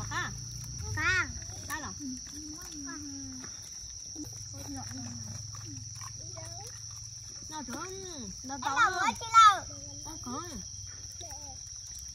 Có cá. Cá. Cá lắm. Nó trứng. Nó to. Nó bự chứ đâu. Nó cỡ.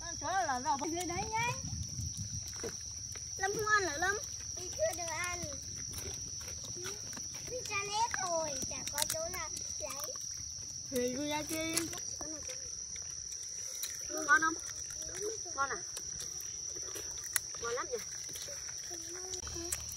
Nó cỡ là nó dưới đấy nhá. Lâm không ăn nữa Lâm. Đi chưa được ăn. Đi ra hết rồi, chả có chỗ nào lấy. Thì cứ ra chim. Ngon không? Ngon à? Ngon lắm nhỉ?